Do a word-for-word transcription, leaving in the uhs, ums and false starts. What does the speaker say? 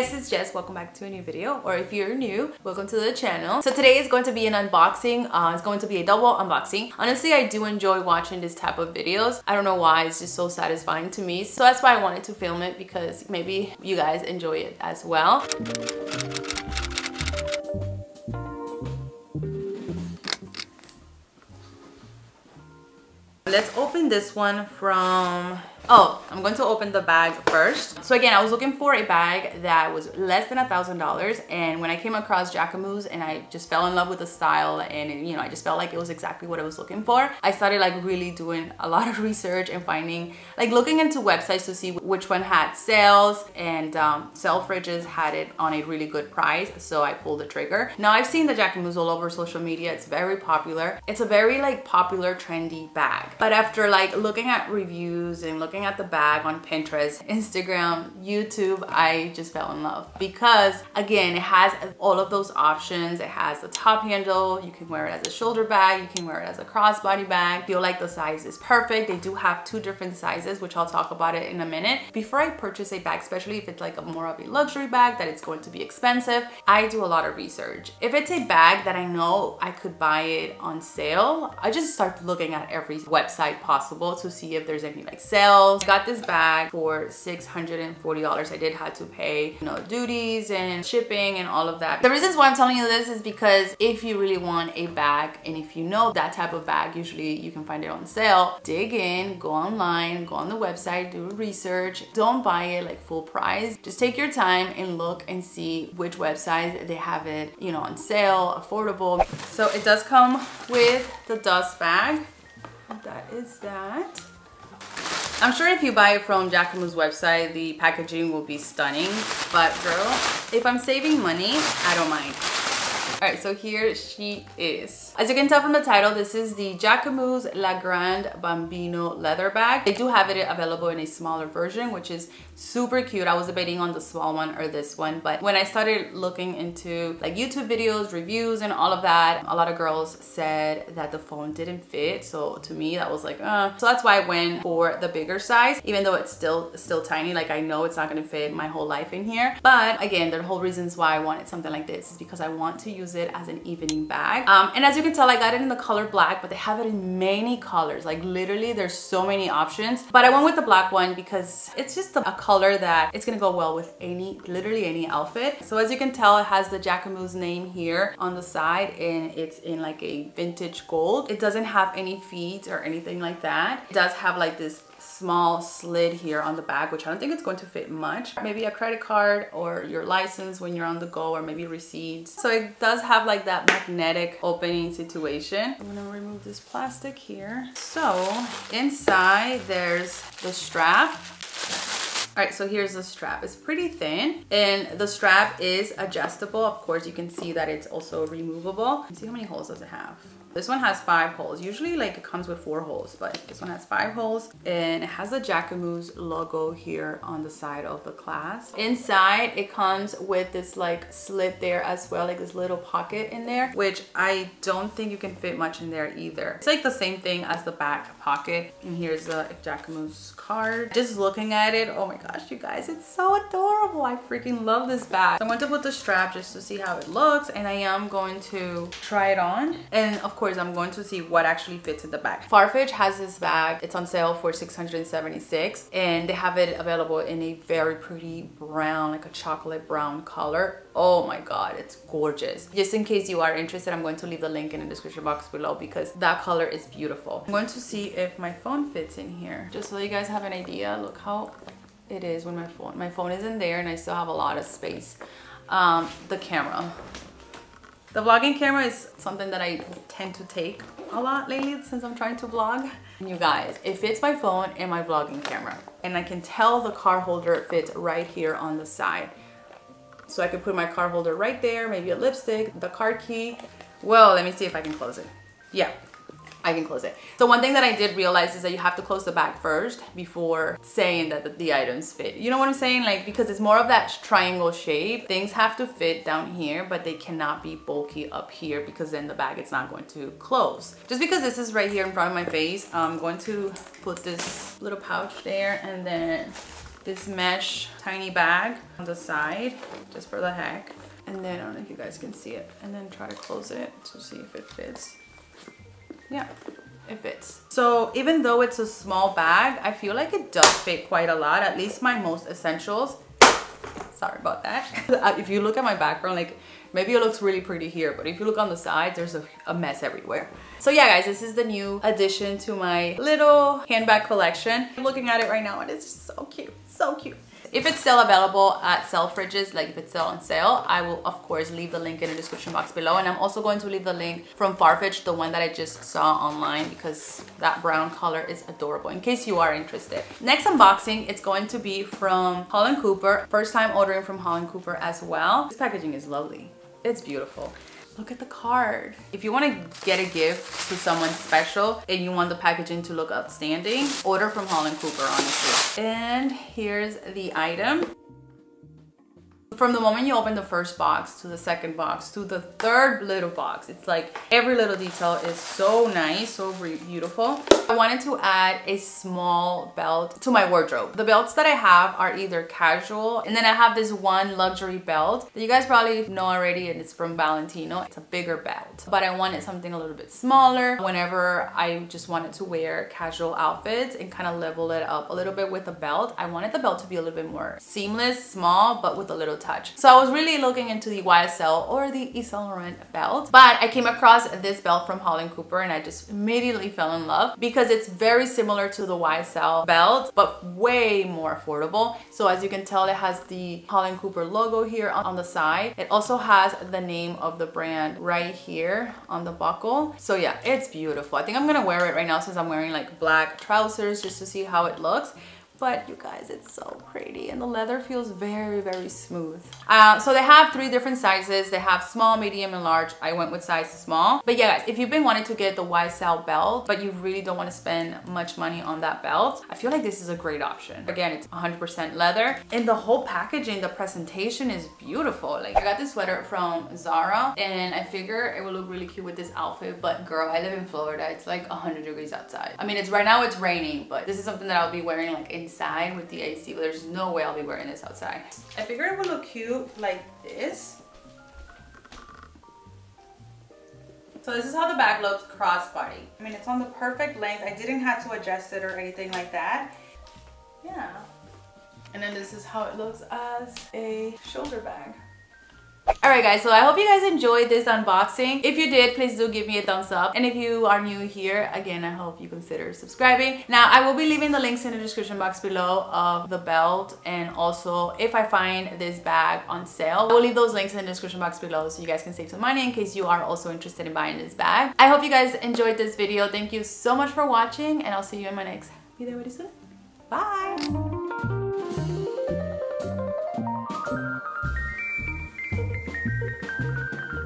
guys, it's Jess. Welcome back to a new video, or if you're new, welcome to the channel. So today is going to be an unboxing. Uh, it's going to be a double unboxing. Honestly, I do enjoy watching this type of videos. I don't know why, it's just so satisfying to me. So that's why I wanted to film it, because maybe you guys enjoy it as well. Let's open this one from... Oh, I'm going to open the bag first. So again, I was looking for a bag that was less than a thousand dollars, and when I came across Jacquemus and I just fell in love with the style, and you know, I just felt like it was exactly what I was looking for. I started like really doing a lot of research and finding, like looking into websites to see which one had sales, and um, Selfridges had it on a really good price, so I pulled the trigger. Now I've seen the Jacquemus all over social media. It's very popular. It's a very like popular, trendy bag. But after like looking at reviews and looking at the bag on Pinterest, Instagram, YouTube, I just fell in love, because again, it has all of those options. It has a top handle, you can wear it as a shoulder bag, you can wear it as a crossbody bag. I feel like the size is perfect. They do have two different sizes, which I'll talk about it in a minute. Before I purchase a bag, especially if it's like a more of a luxury bag that it's going to be expensive, I do a lot of research. If it's a bag that I know I could buy it on sale, I just start looking at every website possible to see if there's any like sale. I got this bag for six hundred forty dollars. I did have to pay, you know, duties and shipping and all of that. The reasons why I'm telling you this is because if you really want a bag, and if you know that type of bag, usually you can find it on sale. Dig in, go online, go on the website, do research. Don't buy it like full price. Just take your time and look and see which websites they have it, you know, on sale, affordable. So it does come with the dust bag. That is that. I'm sure if you buy it from Jacquemus' website, the packaging will be stunning, but girl, if I'm saving money, I don't mind. All right, so here she is. As you can tell from the title, this is the Jacquemus La Grande Bambino leather bag. They do have it available in a smaller version, which is super cute. I was debating on the small one or this one, but when I started looking into like YouTube videos, reviews, and all of that, a lot of girls said that the phone didn't fit. So to me, that was like, uh. So that's why I went for the bigger size, even though it's still, still tiny. Like I know it's not gonna fit my whole life in here. But again, the whole reasons why I wanted something like this is because I want to use it as an evening bag, um, and as you can tell, I got it in the color black, but they have it in many colors. Like literally there's so many options, but I went with the black one because it's just a, a color that it's gonna go well with any, literally any outfit. So as you can tell, it has the Jacquemus name here on the side, and it's in like a vintage gold. It doesn't have any feet or anything like that. It does have like this small slid here on the back, which I don't think it's going to fit much. Maybe a credit card or your license when you're on the go, or maybe receipts. So it does have like that magnetic opening situation. I'm gonna remove this plastic here. So inside there's the strap. All right, so here's the strap. It's pretty thin, and the strap is adjustable. Of course, you can see that it's also removable. See how many holes does it have? This one has five holes. Usually like it comes with four holes, but this one has five holes, and it has the Jacquemus logo here on the side of the clasp. Inside, it comes with this like slit there as well, like this little pocket in there, which I don't think you can fit much in there either. It's like the same thing as the back pocket. And here's the Jacquemus card. Just looking at it, oh my gosh, you guys, it's so adorable. I freaking love this bag. So I'm going to put the strap just to see how it looks, and I am going to try it on. And of course, Course, I'm going to see what actually fits in the bag. Farfetch has this bag. It's on sale for six hundred seventy-six dollars, and they have it available in a very pretty brown, like a chocolate brown color. Oh my god, it's gorgeous. Just in case you are interested, I'm going to leave the link in the description box below, because that color is beautiful. I'm going to see if my phone fits in here. Just so you guys have an idea, look how it is when my phone my phone is in there, and I still have a lot of space. Um, the camera. The vlogging camera is something that I tend to take a lot lately since I'm trying to vlog. And you guys, it fits my phone and my vlogging camera. And I can tell the card holder fits right here on the side. So I could put my card holder right there, maybe a lipstick, the card key. Well, let me see if I can close it. Yeah. I can close it. So one thing that I did realize is that you have to close the bag first before saying that the, the items fit. You know what I'm saying? Like, because it's more of that triangle shape. Things have to fit down here, but they cannot be bulky up here, because then the bag it's not going to close. Just because this is right here in front of my face, I'm going to put this little pouch there, and then this mesh tiny bag on the side, just for the heck. And then, I don't know if you guys can see it, and then try to close it to see if it fits. Yeah, it fits. So even though it's a small bag, I feel like it does fit quite a lot, at least my most essentials. Sorry about that. If you look at my background, like maybe it looks really pretty here, but if you look on the sides, there's a, a mess everywhere. So yeah, guys, this is the new addition to my little handbag collection. I'm looking at it right now and it's so cute, so cute. If it's still available at Selfridges, like if it's still on sale, I will of course leave the link in the description box below. And I'm also going to leave the link from Farfetch, the one that I just saw online, because that brown color is adorable, in case you are interested. Next unboxing, it's going to be from Holland Cooper. First time ordering from Holland Cooper as well. This packaging is lovely. It's beautiful. Look at the card. If you want to get a gift to someone special and you want the packaging to look outstanding, order from Holland Cooper, honestly. And here's the item. From the moment you open the first box to the second box to the third little box, it's like every little detail is so nice, so beautiful. I wanted to add a small belt to my wardrobe. The belts that I have are either casual, and then I have this one luxury belt that you guys probably know already, and it's from Valentino. It's a bigger belt, but I wanted something a little bit smaller whenever I just wanted to wear casual outfits and kind of level it up a little bit with the belt. I wanted the belt to be a little bit more seamless, small, but with a little touch. So I was really looking into the Y S L or the Saint Laurent belt, but I came across this belt from Holland Cooper and I just immediately fell in love because it's very similar to the Y S L belt, but way more affordable. So as you can tell, it has the Holland Cooper logo here on the side. It also has the name of the brand right here on the buckle. So yeah, it's beautiful. I think I'm gonna wear it right now since I'm wearing like black trousers just to see how it looks. But you guys, it's so pretty and the leather feels very, very smooth. Uh, so they have three different sizes. They have small, medium, and large. I went with size small. But yeah, guys, if you've been wanting to get the Y S L belt, but you really don't want to spend much money on that belt, I feel like this is a great option. Again, it's one hundred percent leather. And the whole packaging, the presentation is beautiful. Like, I got this sweater from Zara and I figure it would look really cute with this outfit. But girl, I live in Florida. It's like one hundred degrees outside. I mean, it's right now it's raining, but this is something that I'll be wearing like in inside with the A C, but there's no way I'll be wearing this outside. I figured it would look cute like this. So this is how the bag looks crossbody. I mean, it's on the perfect length. I didn't have to adjust it or anything like that. Yeah. And then this is how it looks as a shoulder bag. Alright guys, so I hope you guys enjoyed this unboxing. If you did, please do give me a thumbs up. And if you are new here, again, I hope you consider subscribing. Now, I will be leaving the links in the description box below of the belt. And also, if I find this bag on sale, I will leave those links in the description box below so you guys can save some money in case you are also interested in buying this bag. I hope you guys enjoyed this video. Thank you so much for watching, and I'll see you in my next video very soon. Bye!